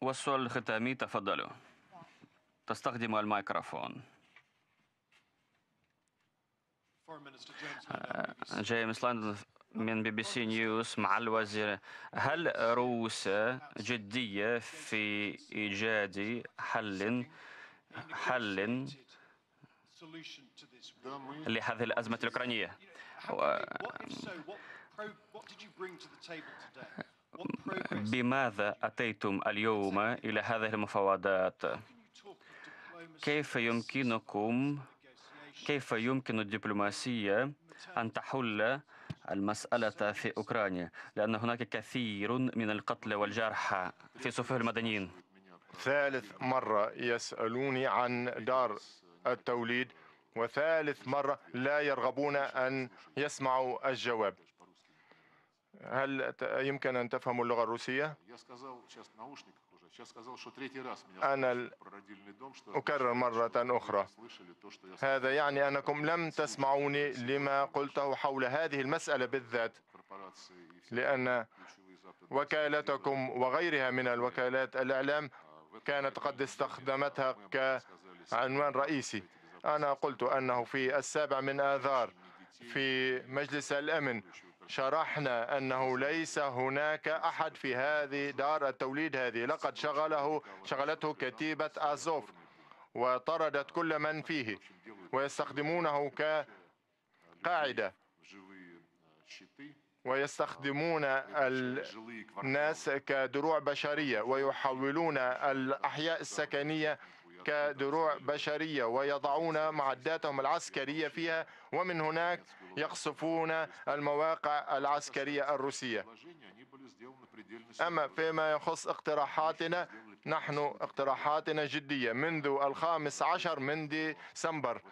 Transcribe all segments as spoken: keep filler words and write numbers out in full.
وصل ختامي، تفضلوا. تستخدم الميكروفون. جيمس لاند من بي بي سي نيوز مع الوزير. هل روسيا جدية في إيجاد حل حل لهذه الأزمة الأوكرانية؟ بماذا أتيتم اليوم إلى هذه المفاوضات؟ كيف يمكنكم كيف يمكن الدبلوماسية أن تحل المسألة في أوكرانيا؟ لأن هناك كثير من القتلى والجرحى في صفوف المدنيين. ثالث مرة يسألوني عن دار التوليد، وثالث مرة لا يرغبون أن يسمعوا الجواب. هل يمكن أن تفهموا اللغة الروسية؟ أنا أكرر مرة أخرى، هذا يعني أنكم لم تسمعوني لما قلته حول هذه المسألة بالذات، لأن وكالتكم وغيرها من الوكالات الإعلام كانت قد استخدمتها كعنوان رئيسي. أنا قلت أنه في السابع من آذار في مجلس الأمن شرحنا أنه ليس هناك أحد في هذه دار التوليد هذه، لقد شغله شغلته كتيبة أزوف وطردت كل من فيه، ويستخدمونه كقاعدة، ويستخدمون الناس كدروع بشرية، ويحولون الأحياء السكنية كدروع بشرية، ويضعون معداتهم العسكرية فيها، ومن هناك يقصفون المواقع العسكرية الروسية. أما فيما يخص اقتراحاتنا، نحن اقتراحاتنا جدية منذ الخامس عشر من ديسمبر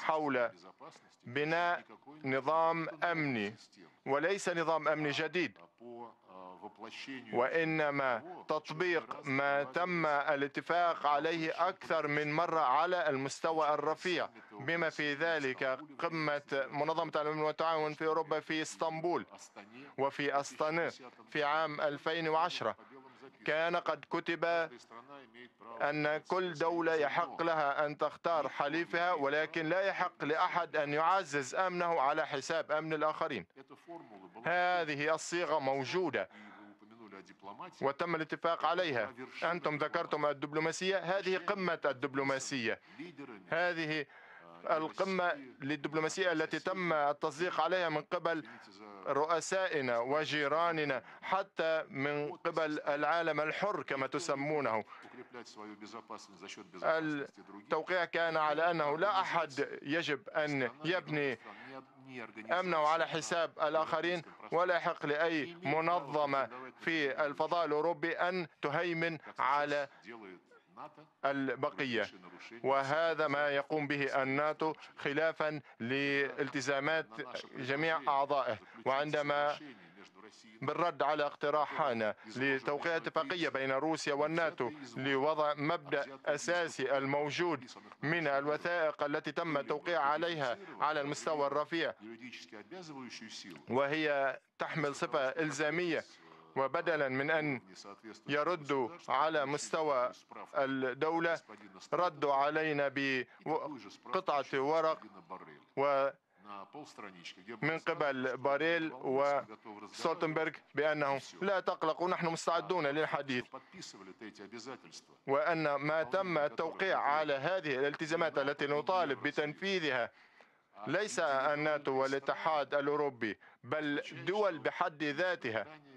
حول بناء نظام أمني، وليس نظام أمني جديد، وإنما تطبيق ما تم الاتفاق عليه أكثر من مرة على المستوى الرفيع، بما في ذلك قمة منظمة الأمم والتعاون في أوروبا في اسطنبول وفي أستانا في عام ألفين وعشرة. كان قد كتب أن كل دولة يحق لها أن تختار حليفها، ولكن لا يحق لأحد أن يعزز أمنه على حساب أمن الآخرين. هذه الصيغة موجودة وتم الاتفاق عليها. أنتم ذكرتم الدبلوماسية، هذه قمة الدبلوماسية، هذه القمة للدبلوماسية التي تم التصديق عليها من قبل رؤسائنا وجيراننا، حتى من قبل العالم الحر كما تسمونه. التوقيع كان على أنه لا أحد يجب أن يبني أمنه على حساب الآخرين، ولا يحق لأي منظمة في الفضاء الأوروبي أن تهيمن على البقية، وهذا ما يقوم به الناتو خلافا لالتزامات جميع أعضائه. وعندما بالرد على اقتراحنا لتوقيع اتفاقية بين روسيا والناتو لوضع مبدأ أساسي الموجود من الوثائق التي تم التوقيع عليها على المستوى الرفيع، وهي تحمل صفة إلزامية، وبدلا من أن يردوا على مستوى الدولة ردوا علينا بقطعة ورق من قبل باريل وستولتنبرغ بأنه لا تقلقوا نحن مستعدون للحديث، وأن ما تم التوقيع على هذه الالتزامات التي نطالب بتنفيذها ليس الناتو والاتحاد الأوروبي بل دول بحد ذاتها.